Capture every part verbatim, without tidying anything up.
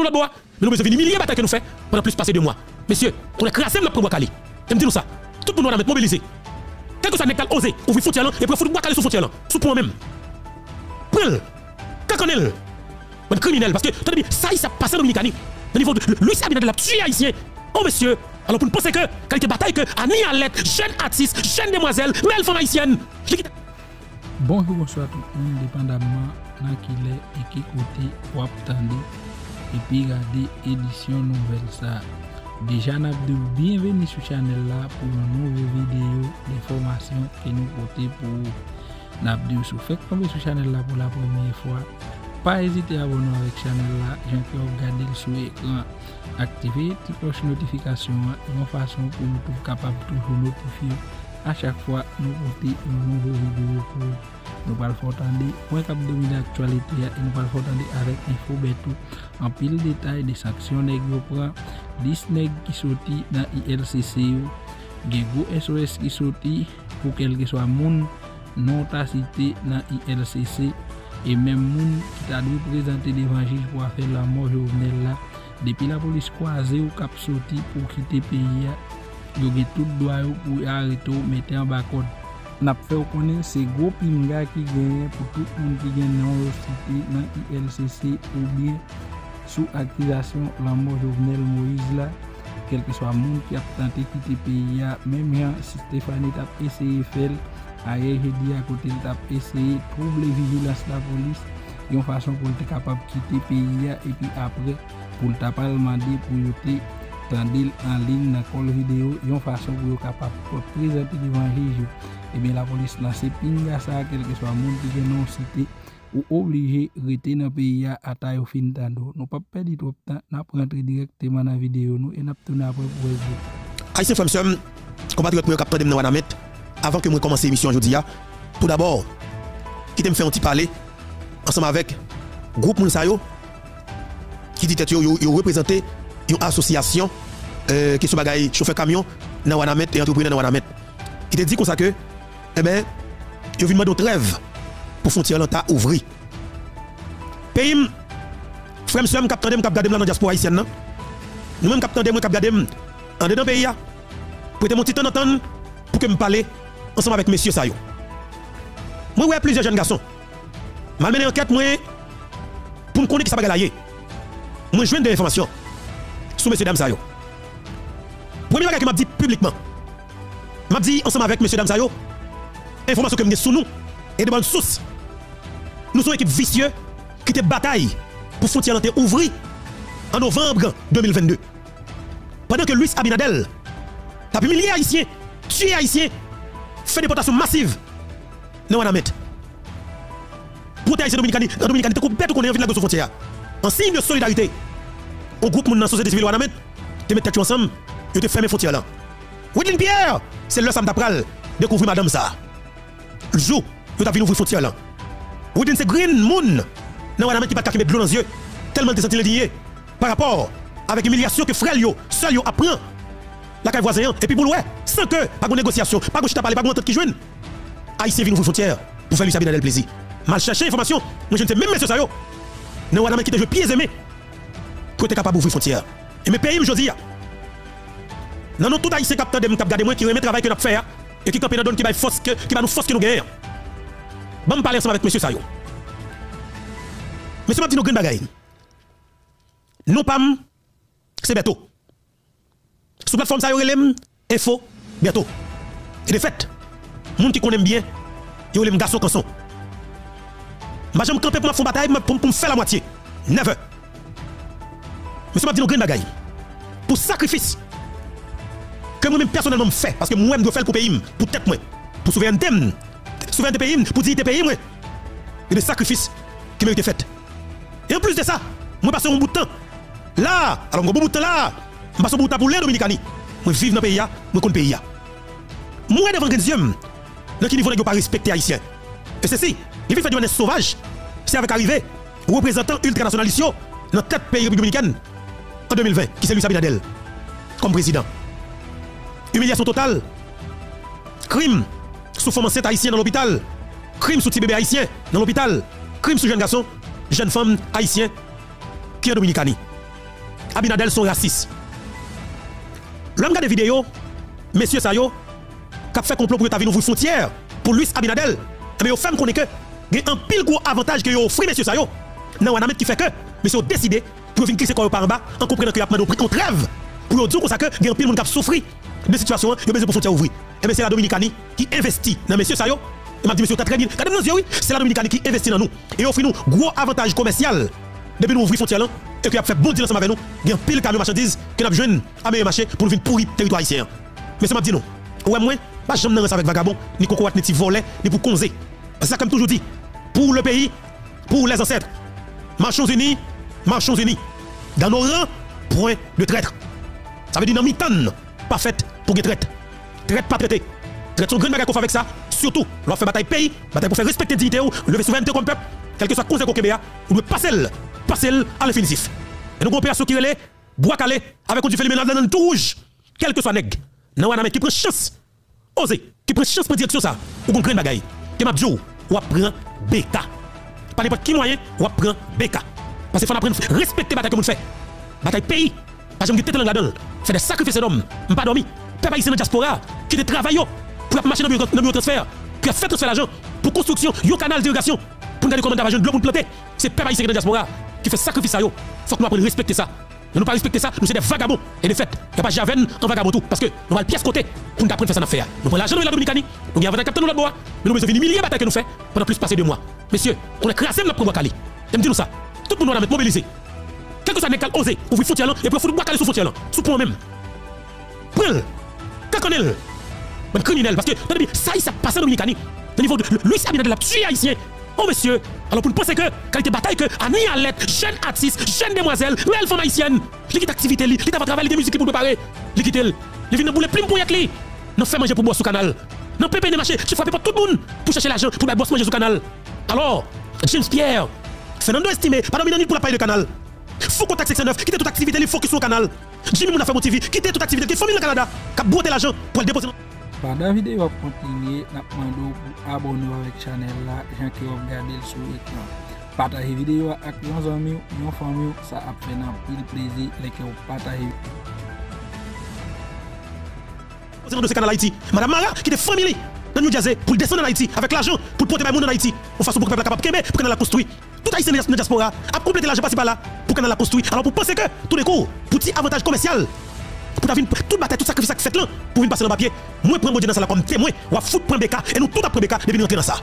nous la bois. Mais nous avons des milliers de batailles que nous faisons pendant plus de passer deux mois. Messieurs, on a crassé, on a pris bois calé. Et me dis-nous ça. Tout le monde va mettre mobilisé. Quelque chose n'est pas osé. On vit frontière là et puis on fout bois calé sur frontière là. Sous point même. Prends-le. Caconnel. Un criminel. Parce que, tu as dit, ça, il s'est passé dans le Dominicani. Au niveau de Luis Abinader l'a tué haïtien. Oh, messieurs. Alors, pour nous penser que, quand il y a bataille, que Annie Alette, jeune artiste, jeune demoiselle, belle femme haïtienne. Bonjour, bonsoir tout le monde, dépendamment de qui il est et qui côté ou attendez et puis regardez édition nouvelle ça. Déjà nous sommes bienvenue sur la chaîne là pour une nouvelle vidéo d'information que nous portons pour Nabdou. Si vous faites tomber sur la chaîne là pour la première fois, pas hésiter à abonner avec la chaîne là, Jean-Claude Gadé sur l'écran, activez la cloche notification de façon pour nous être capable de toujours notifier. À chaque fois, nous portons une nouvelle vidéo pour nous parler point cap de l'actualité et nous parlons avec info bétou en pile détail des sanctions négociées, dix nèg qui sorti dans I L C C, des gros S O S qui sorti pour quel que soit monde non cité dans I L C C et même monde qui t'a dû présenter l'évangile pour faire la mort Jovenel là depuis la police croisée au cap sorti pour quitter pays. Yo gen tout droit pour arrêter mettre en bas code n'a fait connaître ces gros pinga qui gagne pour tout monde qui gagne dans I L C C ou bien sous accusation la mort Jovenel Moïse là quel que soit monde qui a tenté quitter pays même Jean Stéphanie t'a essayé faire ailleurs dit à côté t'a essayé trouble vigilance la police une façon pour être capable quitter pays et puis après pour t'a pas demander pour yoter tandil en ligne dans call vidéo yon façon pour être capable de présenter l'évangile et bien la police lance pinga ça quel que soit monde qui non cité ou obligé rester dans pays à taille fin tando non pas perdre trop temps n'a rentrer directement dans vidéo nous et n'a tourner après pour vous Haïtien femme somme compatriote pour capter de Wanamet avant que moi commencer émission aujourd'hui tout d'abord qui t'aime faire un petit parler ensemble avec groupe Mounsayo qui dit que yo yo représenter une association euh, qui se bagaille chauffeur camion dans Wanamet et entrepreneur dans Wanamet qui te dit comme ça que eh ben ils viennent demander trêve pour frontière l'anta ouvrir pays frère monsieur cap tande cap garder dans diaspora haïtienne nous même cap tande moi cap garder en dedans pays là prêtez mon petit temps d'entendre pour que me parler ensemble avec monsieur Saïo moi ouais plusieurs jeunes garçons mal mené enquête moi pour me connaître qui ça bagaille là moi joindre des informations sous monsieur Damsayo. Premier bagage que m'a dit publiquement. M'a dit ensemble avec monsieur Damsayo information que me sous nous et de bonne source. Nous sommes une équipe vicieuse qui te bataille pour frontière l'entrée ouvrir en novembre deux mille vingt-deux. Pendant que Luis Abinader t'a humilié haïtien, tué haïtien, fait déportation massive. Nous on a mettre. Pour haïtien dominicain, dans dominicain te couper tout qu'on est venu la grosse frontière. En signe de solidarité. Au groupe moun nan société civile Wanamet, te met tête ensemble, yo te ferme frontière là. Wydin Pierre, c'est le sam t'a pral découvrir madame ça. Le jour, yo t'a vinn ouvrir frontière là. Wydin c'est green moun nan Wanamet qui pas ka kembe blou dans yeux, tellement te senti le lié par rapport avec humiliation que frère yo, seul yo apprend la caille voisin et puis pour ouais, sans que pas de négociation, pas de chita parler, pas de entente qui joine. Haïtien vinn ouvrir frontière pour faire lui sabiner le plaisir. Mal chercher information, moi je ne sais même monsieur ça yo. Nan Wanamet qui te joue pieds aimés. Pour être capable d'ouvrir frontière. Et mes pays, je dis, dans nos tout haïtiens capteurs de cap garder moi qui remet travail que nous faire et qui camper dans donne qui va force que qui va nous force que nous gagner. Bon me parler ensemble avec monsieur Saïo. Monsieur m'a dit nos grandes bagailles. Nous pam c'est bientôt. Sur plateforme Saïo relem info bientôt. Et de fait, monde qui connaît bien, yo les garçons canson. Moi j'aime camper pour me faire bataille pour me faire la moitié. neuf heures. Monsieur m'a dit nos grandes bagailles. Pour sacrifice que moi-même personnellement me fait, parce que moi-même dois faire pour pays, pour tête moi, pour souveraineté, souveraineté pays, pour dignité pays moi. Et des sacrifices qui m'ont été faits. Et en plus de ça, moi passe un bout de temps là, alors un bout de temps là, je passe un bout de temps pour les Dominicani. Moi vivre dans le pays, moi connais le pays. Moi devant les yeux, dans qui niveau ne pas respecter les Haïtiens. Et ceci, il vit de manière sauvage. C'est avec arrivée représentant ultranationalistes dans quatre pays dominicains. En deux mille vingt, qui c'est Luis Abinader comme président. Humiliation totale. Crime sous forme enceinte haïtienne dans l'hôpital. Crime sous petit bébé haïtien dans l'hôpital. Crime sous jeune garçon, jeune femme haïtien qui est dominicani. Abinader sont racistes. L'homme regarde des vidéos, monsieur Saïo, qui a fait complot pour que tu aies une frontière pour Luis Abinader. Mais vous faites qu'on est que, il y a un pile gros avantage que vous offrez, monsieur Saïo. Non, on a qui fait que, monsieur, décidé pour venir crisser par en bas, en comprenant qu'il y a pris contre rêve. Pour dire que il y a un pile monde qui a souffert de situation, il y a besoin pour frontière ouvrir. Et bien c'est la Dominicanie qui investit dans monsieur Saïo. Il m'a dit, monsieur, t'as très bien. Oui, c'est la Dominicanie qui investit dans nous. Et offre nous gros avantage commercial. Depuis nous ouvrir frontière, et qui a fait bon deal ensemble avec nous, il y a un pile camion marchandises qui a besoin à meilleur marché pour venir pourrir le territoire haïtien. Mais ça m'a dit non. Ouais, moi, pas jamais avec vagabond, ni cocotte, ni volet, ni pour conser. C'est ça comme toujours dit. Pour le pays, pour les ancêtres. Marchons unis, marchons unis. Dans nos rangs, point de traître. Ça veut dire dans mi-tonne, pas faite pour que traite. Traite pas traité. Traite son grand bagage qu'on fait avec ça. Surtout, l'on fait bataille pays, bataille pour faire respecter la dignité ou lever souveraineté comme peuple. Quel que soit le conseil qu'on a, on doit passer le. Passer à l'infinitif. Et nous, opération qui relève, bois calé, avec du phénomène dans le tout rouge. Quel que soit nègre. Nous avons qui prend chance. Osez, qui prend chance pour direction ça. Ou qu'on crée une bagaille. Qui m'a dit, ou apprend B K. Pas n'importe qui moyen, ou apprend B K. Parce qu'il faut apprendre à respecter la bataille que nous faisons. Bataille pays. Parce que nous sommes tête fait des sacrifices d'hommes. Nous pas dormi. Peuple haïtien dans la diaspora. Qui te travaille pour marcher dans le transfert. Qui a fait transfert d'argent. Pour construction, un canal d'irrigation. Pour nous donner commande d'argent de l'eau pour planter. C'est peuple haïtien dans la diaspora. Qui fait sacrifice à yo, faut que nous apprenions à respecter ça. Nous ne pas respecter ça, nous sommes des vagabonds. Et de fait, il n'y a pas de javen en vagabond tout. Parce que nous allons pièce côté pour nous apprendre à faire ça. Nous prenons l'argent de la Dominicanie, nous avons capté nous la bois, mais nous avons une millier de batailles que nous faisons pendant plus de passer deux mois. Messieurs, on est crassé dans le Cali. Et me dis-nous ça, tout le monde va mettre mobilisé. Quel que soit n'est-ce oser, ouvrir frontière là, et pour foutre bois calé sous frontière là, sous point même. Prends, caconnel, même criminel, parce que, tenez bien, ça, il s'est passé en Dominicanie. Au niveau de Luis Abinader l'a tué haïtien. Oh monsieur, alors pour nous penser que, qualité bataille que, Annie Alette, jeune artiste, jeune demoiselle, réelle femme haïtienne, l'équipe d'activité, l'équipe de travail, l'équipe de musique pour préparer, l'équipe de l'équipe de boule, plume pour yacli, non fait manger pour boire sous canal, non pépé de marché, tu frappes pour tout le monde, pour chercher l'argent, pour la bosse manger sous canal. Alors, James Pierre, Fernando Estimé, pas dominant pour la paille de canal. Faut contact section neuf, quittez toute activité, il faut qu'il soit au canal. Jimmy Mouna fait mon T V, quittez toute activité, famille au Canada, qui a boité l'argent pour le déposer. Pendant la vidéo continue, nous demandons pour abonner à la chaîne Jean-Claude Gadé sur l'écran. Partagez la vidéo avec vos amis, vos familles, ça a fait un plaisir de partager. Vous êtes dans ce canal Haïti, Madame Mara qui est familier dans New Jersey pour descendre en Haïti avec l'argent pour protéger les gens en Haïti. On façon pour que le peuple soit capable de pour qu'on la construise. Tout Haïtien dans la diaspora a complété l'argent par là pour qu'on la construise. Alors pour penser que tous les cours, petit avantage commercial. Pour avoir toute bataille, tout sacrifice que fait là, pour venir passer dans le papier, moi prends mon Dieu dans ça comme témoin, ou à foutre point B K, et nous tout après B K, devons entrer dans ça.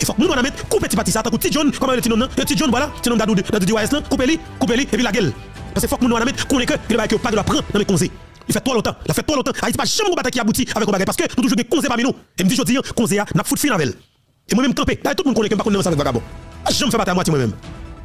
Il faut que nous nous mettre, couper petit parti ça, tant que petit John, comment le petit nom, petit John, voilà, petit nom d'Adou, d'Adou du O M S, couper lui, couper lui, et puis la gueule. Parce qu'il faut que nous nous mettre, qu'on est que, il va que pas de la prendre dans mes conseils. Il fait trop longtemps, il fait trop longtemps, Haïti pas jamais une bataille qui aboutit avec un bagage, parce que nous toujours des conseils parmi nous. Et me dit, je dis, conseil, n'a foutu fin avec elle. Et moi-même camper, tout le monde connaît que je ne connais pas avec vagabond. Je me fais battre à moitié moi-même.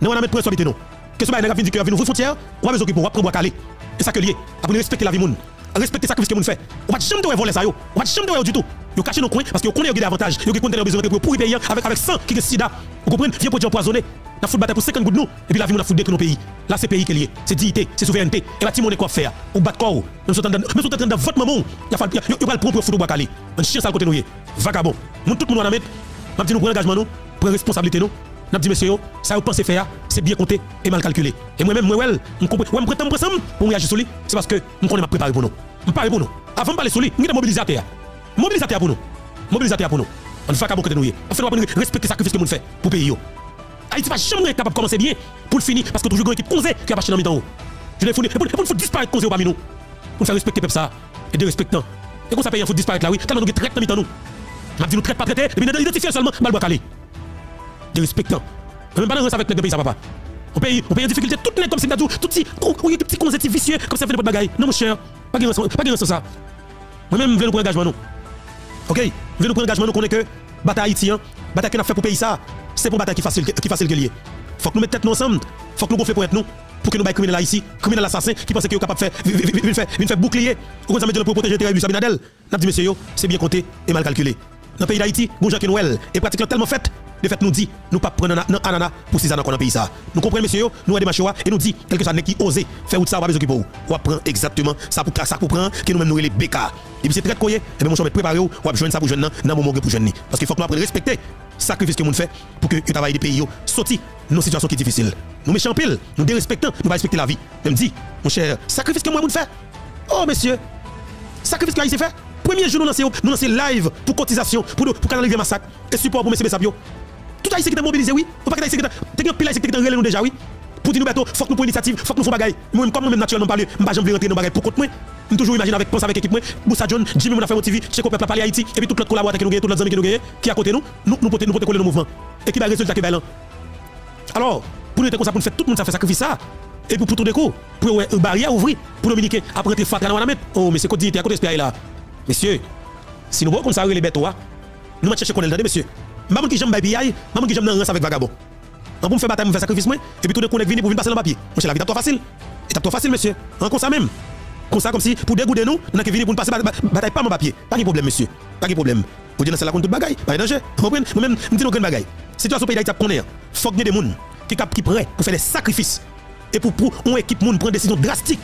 Nous on a mettre pour solité nous. Que ce soit une vie qui vient nous frontière, ou à mes occupants, ou à prendre bois calé. Et ça que lié, après respecter la vie monde. Respecter le sacrifice que vous faites. On va jamais voler ça. On va jamais du tout. Vous cachez nos coins parce que vous connaissez des avantages. Vous connaissez des besoins pour pourrir pays avec avec sang qui est sida. Vous comprenez? Vieux produit empoisonné. La foule bataille pour cinquante gouttes nous. Et puis la vie on a foutu détruire nos pays. Là c'est pays qui est lié. C'est dignité, c'est souveraineté. Et là Timon est quoi faire? Ou battre quoi? Nous sommes en train de votre maman. Il faut le prendre pour foutre bois calé. Un chien ça le côté nous. Vagabond. Nous tout le monde en mettre. M'a dit nous prendre engagement nous, prendre responsabilité nous. N'a dit monsieur ça vous pensez faire, c'est bien compté et mal calculé. Et moi même moi well, on comprend, on prend ensemble pour réagir sur lui, c'est parce que on connaît m'a préparé pour nous. On parle pour nous. Avant de parler sur lui, on est mobilisateur. Mobilisateur pour nous. Mobilisateur pour nous. On va capable côté nous. On fait pas respecter sacrifice que nous fait pour pays yo. Haïti va jamais capable commencer bien pour le finir parce que toujours une équipe conseil qui a marché dans mi-temps. Je l'ai fourni et pour faut disparaître conseil parmi nous. On fait respecter peuple ça et de respectant. Et qu'on ça paye faut disparaître là oui, tellement nous traite dans mi-temps nous. M'a dit nous traite pas traiter, mais nous identifier seulement balbois calé. Respectant. Même pas dans avec le pays ça papa. On paye, on paye en difficulté tout net comme c'est tout tout petit, oui petit concept vicieux comme ça fait de bagaille. Non mon cher, pas de pas de ça. Moi même je veux nous prendre engagement nous. OK, je veux nous prendre engagement nous qu'on est que bataille haïtien, bataille qu'on a fait pour pays ça, c'est pour bataille qui facile qui facile que lié. Faut que nous mettre tête nous ensemble, faut que nous gonfler pour être nous pour que nous bail criminel là ici, criminel assassin qui pense qu'il est capable de faire il fait il fait bouclier. Ou comme ça mettre pour protéger terre Abinader. N'a dit monsieur c'est bien compté et mal calculé. Dans le pays d'Haïti, bon gens qui nous et pratiquement tellement fait de fait, nous dit, nous ne prenons pas d'ananas pour ces ananas qu'on a pays ça. Nous comprenons, monsieur, nous avons des machois et nous dit, quelque chose qui osé faire ça, on va besoin de vous. On prend exactement ça pour ça pour prendre, que nous-mêmes nous les B K. Et puis c'est très coyé, et bien mon chum est préparé, on va joindre ça pour jeune, dans le moment pour jeune. Parce qu'il faut que nous apprenions à respecter le sacrifice que nous faisons pour que le travail des pays sorti dans nos situations qui sont difficiles. nous méchants pile, nous dérespectons, nous ne respectons pas la vie. Je me dis, mon cher, sacrifice que moi je fais. Oh, monsieur, sacrifice que là, il fait. Premier jour, nous lançons nous live pour cotisation, pour canaliser le massacre et support pour M. Bessapio. Tout a ici qui est mobilisé, oui. Tout a ici qui est pile, ici qui est relé déjà, oui. Pour dire nous, il faut que nous prenions l'initiative, il faut que nous fassions des choses. Comme nous-mêmes, naturellement, je ne vais pas rentrer dans les choses pour compte. Je toujours imaginer avec pense avec équipe. Moussa John, Jimmy, on a fait mon T V, chez Copé, Papali, Haïti, et puis toutes les collaborateurs qui nous gagnent, toutes les amis qui nous gagnent, qui à côté nous, nous nous portons coller le mouvement. Et qui va résultat qui est bel. Alors, pour nous être comme ça, pour nous faire tout le monde, ça fait sacrifice ça. Et pour tout de coup, pour une barrière ouvrir, pour Dominique, après tes fois, on a mettre. Oh, mais c'est quoi dit, à côté de ce là. Monsieur, si nous voyons comme ça, les bêtes, nous allons chercher qu'on est là, monsieur. Maman qui j'aime Baby, maman qui j'aime dans avec vagabond. On peut faire bataille, on fait sacrifice, et puis tout de coup, on est venu pour venir passer dans le papier. Monsieur, la vie est trop facile. C'est trop facile, monsieur. En comme ça même. Comme ça, comme si, pour dégouder nous, on a venu pour passer bataille pas mon papier. Pas de problème, monsieur. Pas de problème. Vous dites, c'est la compte de bagaille. Pas de danger. Moi-même, je dis nos grandes bagailles. Situation pays d'Haïti, il faut qu'il y ait des gens qui sont prêts pour faire des sacrifices. Et pour qu'on équipe les gens prendre des décisions drastiques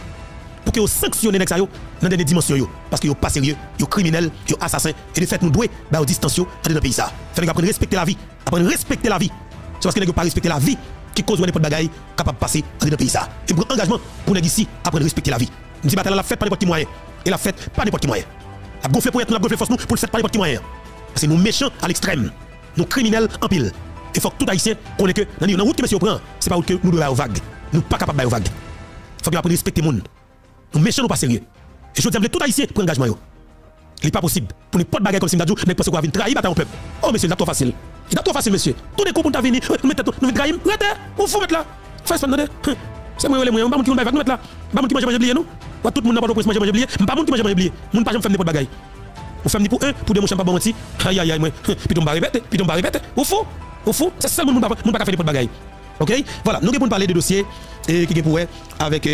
pour qu'ils sanctionnent les gens dans des dimensions. Parce qu'ils ne sont pas sérieux, ils sont criminels, ils sont assassins. Et de fait, nous devons aux distensions dans le pays. Il faut apprendre à respecter la vie. Apprendre à respecter la vie. C'est parce qu'ils ne peuvent pas respecter la vie qui cause des bagailles capables de passer dans le pays. Et pour engagement, pour nous ici, apprendre à respecter la vie. Nous disons que la fête pas n'importe qui moyen. Et la fête pas n'importe qui moyen. La gonfler pour être, la gonfler force nous pour le fête pas n'importe qui moyen. Parce que nous méchants à l'extrême. Nous criminels en pile. Il faut que tout haïtien qu'on est que dans route que monsieur prend, c'est pas route que nous devons aux vagues. Nous pas capables de vagues. Il faut que nous respecter les gens. Nous méchants, nous pas sérieux. Et je dis que tout haïtien prend engagement. Il n'est pas possible pour ne pas de bagarre comme si nous ne pensons qu'on va trahir le peuple. Oh monsieur, c'est trop facile. C'est trop facile monsieur. Tout les coups pour venir, nous mettons nous trahir. Regardez, on faut mettre là. Fais pas demander. C'est moi les moyens, pas mon qui on va mettre là. Pas mon qui mange manger oublier nous. Tout le monde n'a pas de presse manger manger oublier. Pas mon qui mange manger oublier. Mon pas jamais faire n'importe bagaille. On fait ni pour un, pour deux mon champ pas bon menti. Aïe aïe aïe moi. Puis on va répéter, puis on va répéter. Au fond, au fond, c'est ça mon pas mon pas faire n'importe bagaille. OK? Voilà, nous allons parler de dossier et qui pourrait avec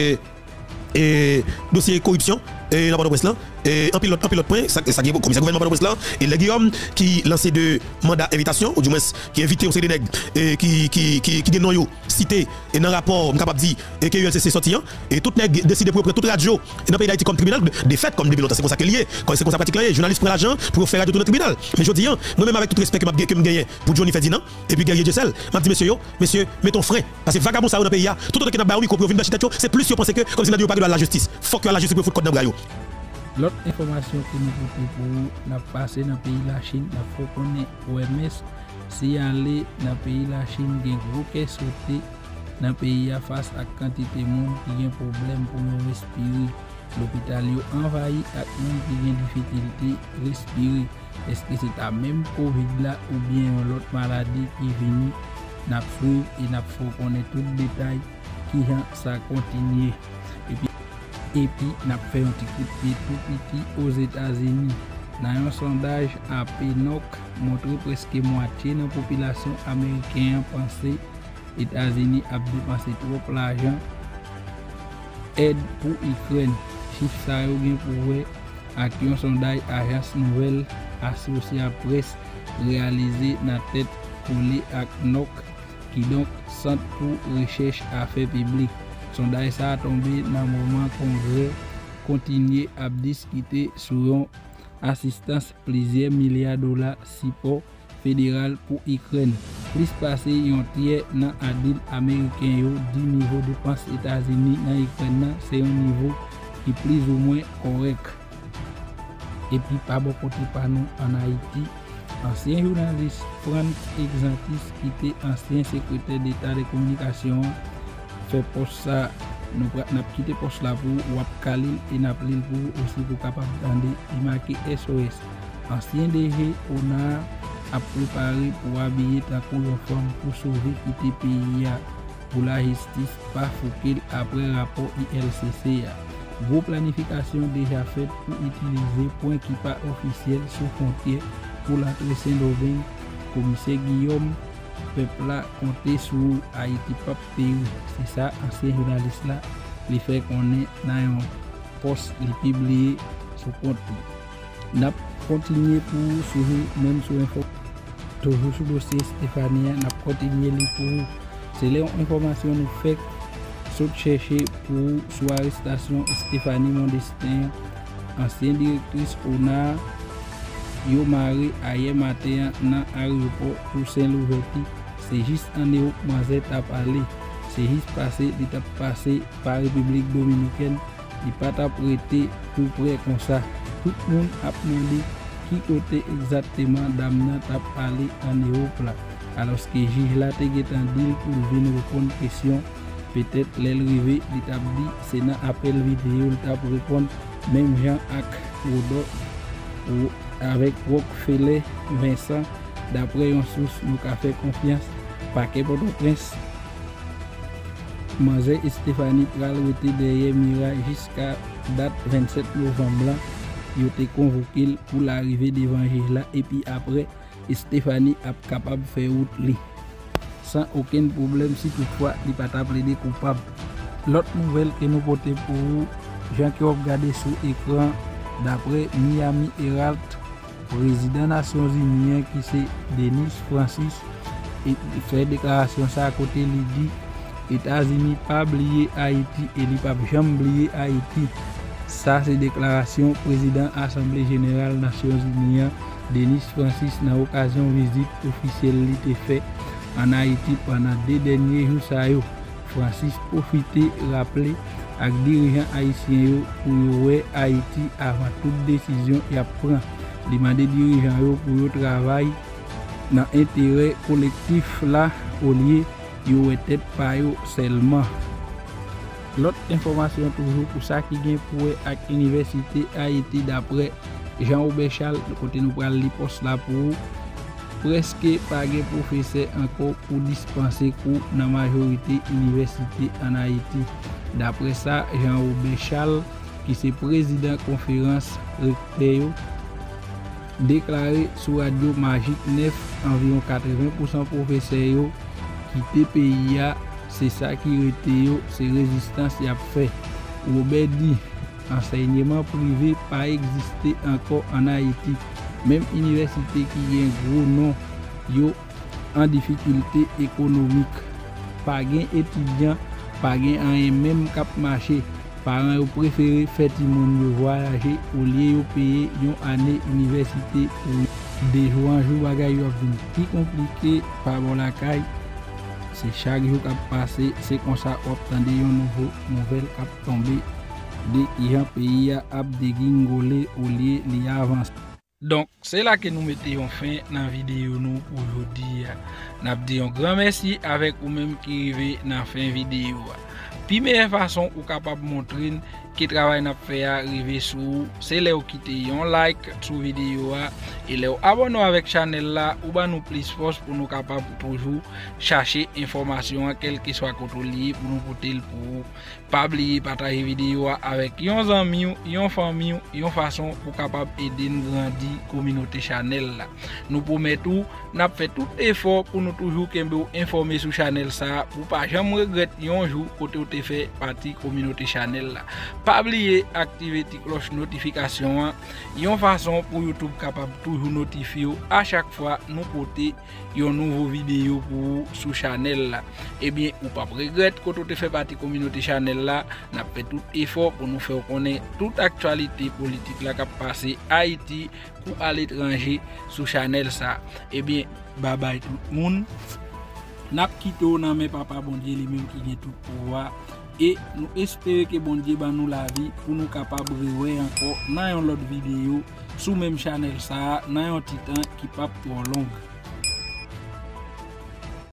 et dossier corruption et n'importe presse là et un pilote un pilote point ça ça comme ça gouvernement presse là et le Guillaume qui lançait deux mandats invitation ou du moins qui invité au C D N E G et qui qui qui qui des noms cités et dans rapport capable dit et que I L C C sorti et tout nèg décidé pour prendre toute radio et dans pays d'Haïti comme tribunal de fait comme depuis longtemps c'est comme ça que lié quand c'est comme ça pratique là journaliste prend l'argent pour faire radio dans le tribunal mais je dis moi même avec tout respect que m'a que me gagner pour Johnny Ferdinand et puis Guerrier Gessel m'a dit monsieur yo monsieur mettons frein parce que vagabond ça dans pays tout autant que n'a pas micro pour venir d'acheter c'est plus je pense que comme si n'a pas de la justice faut que la justice pour foutre code dans brayo. L'autre information que nous avons pour nous passer dans le pays de la Chine, il faut qu'on ait O M S. Si aller dans le pays de la Chine, il y a un gros qui est sauté dans le pays face à la quantité de monde qui a un problème pour nous respirer. L'hôpital est envahi avec des gens qui ont difficulté à respirer. Est-ce que c'est la même Covid là ou bien une autre maladie qui est venue? Nous avons et nous faut qu'on ait tout le détail qui ça continue. Et puis, nous avons fait un petit coup de pied tout petit aux États-Unis. Dans un sondage A P N O R C, montre presque moitié de la population américaine pensait que les États-Unis ont dépensé trop d'argent aide pour l'Ukraine. Chiffre Saïo pour avec un sondage agence nouvelle associée à la presse réalisé dans la tête collée avec N O C qui donc centre pour recherche affaires publiques. Sondage ça a tombé dans le moment congrès continuer à discuter sur une assistance plusieurs milliards de dollars support fédéral pour l'Ukraine. Plus passé un tiers dans l'adil américain du niveau de dépenses États-Unis dans l'Ukraine, c'est un niveau qui est plus ou moins correct. Et puis pas beaucoup de panneaux en Haïti. Ancien journaliste Franck Exantis qui était ancien secrétaire d'État des communications. Fait pour ça, nous avons quitté pour cela pour Wap Khalil et nous avons pour aussi pour capable d'aller et marquer S O S. Ancien D G, on a préparé pour habiller ta forme pour sauver quitter pays pour la justice par Fouquet après rapport I L C C. Vos planifications déjà faites pour utiliser point qui pas officiel sur frontière pour l'entrée Saint-Dauvin, commissaire Guillaume. Peuple là compter sur Haïti pas pays. C'est ça, ancien journaliste là, le fait qu'on est dans un poste publié sur compte. N'a continué pour suivre même sur info. Toujours sur le dossier Stéphanie, n'a continué pour c'est les informations nous fait saute chercher pour soit arrestation Stéphanie Mondestin, ancienne directrice O N A. Yo mari hier matin dans l'aéroport pour Saint-Louverti, c'est juste en Europe, moi j'ai parlé. c'est juste passé, il a passé par la République dominicaine, il n'a pas prêté tout près comme ça. Tout le monde a demandé qui côté exactement Damnat a allé en Europe là. Alors que le juge là a été dit pour venir répondre à la question, peut-être l'arrivée, il a dit, c'est dans l'appel vidéo, il a répondre, même Jean-Aubéchal avec Rockefeller, Vincent, d'après une source, nous avons fait confiance, paquet pour le prince. Manzé et Stéphanie Pral étaient derrière Mira jusqu'à date vingt-sept novembre. Ils ont été convoqués pour l'arrivée devant juge là et puis après, Stéphanie a capable de faire route sans aucun problème si toutefois il n'est pas plaidé coupable. L'autre nouvelle que nous portons pour vous, Jean qui a regardé sur l'écran, d'après Miami-Herald, président des Nations Unies qui c'est Denis Francis, et fait déclaration ça à côté il dit États-Unis pas oublier Haïti et il pas jamais oublier Haïti. Ça c'est déclaration président Assemblée générale Nations Unies Denis Francis dans l'occasion visite officielle qu'il a fait en Haïti pendant deux derniers jours. Saïo Francis profité rappeler avec dirigeants haïtiens pour voir Haïti avant toute décision et apprendre. Demander dirigeants pour travailler dans l'intérêt collectif là au lieu de tête par eux seulement. L'autre information toujours pour ça qui vient pour avec l'université Haïti d'après Jean-Aubéchal, côté nous prenons les postes là pour presque pas de professeur encore pour dispenser cours dans la majorité université en Haïti. D'après ça, Jean-Aubéchal, qui est président conférence recteur, déclaré sur Radio Magique neuf environ quatre-vingts pour cent professeurs qui T P I A, c'est ça qui était, c'est résistance qui a fait. Robert dit, enseignement privé pas existé encore en Haïti. Même université qui est un gros nom, yo en difficulté économique. Pas gain étudiant, pas gain en même cap marché. Parents préféré faire tout le monde voyager au lieu de payer une année université pour des jours en jour bagaille plus compliqué par bon la caille. C'est chaque jour qui passe, c'est comme ça obtenir une nouvelle qui tomber des gens pays à dégringoler au lieu d'y avancer. Donc c'est là que nous mettons fin dans la vidéo nous pour aujourd'hui. Nous disons grand merci avec vous-même qui arrivez dans la fin de la vidéo. Première façon ou capable de montrer que le travail n'a fait arriver sur vous, c'est de quitter un like sur la vidéo et de vous abonner avec la chaîne là ou de nous plus force pour nous capables toujours chercher information quel que soit contrôlé pour nous porter pour vous. Pas oublier partager vidéo avec vos amis, vos familles, vos façons pour capable aider nous grandir communauté channel là. Nous promettons n'a fait tout effort pour nous toujours informer sur channel ça pour pas jamais regretter un jour côté fait partie communauté channel là. Pas oublier activer la cloche notification. Il y a une façon pour YouTube capable toujours notifier à chaque fois nous porter une nouvelle vidéo pour sous channel là. Et bien ou pas regrette quand tu fait partie communauté channel là, n'a fait tout effort pour nous faire connaître toute actualité politique là qui passe Haïti ou à l'étranger sous channel ça. Et bien bye bye tout le monde. N'a quitté dans mes papa bon Dieu lui-même qui vient tout pouvoir et nous espérons que bon Dieu ban nous la vie pour nous capable revoir encore dans une autre vidéo sous même channel ça dans un titan qui pas trop long.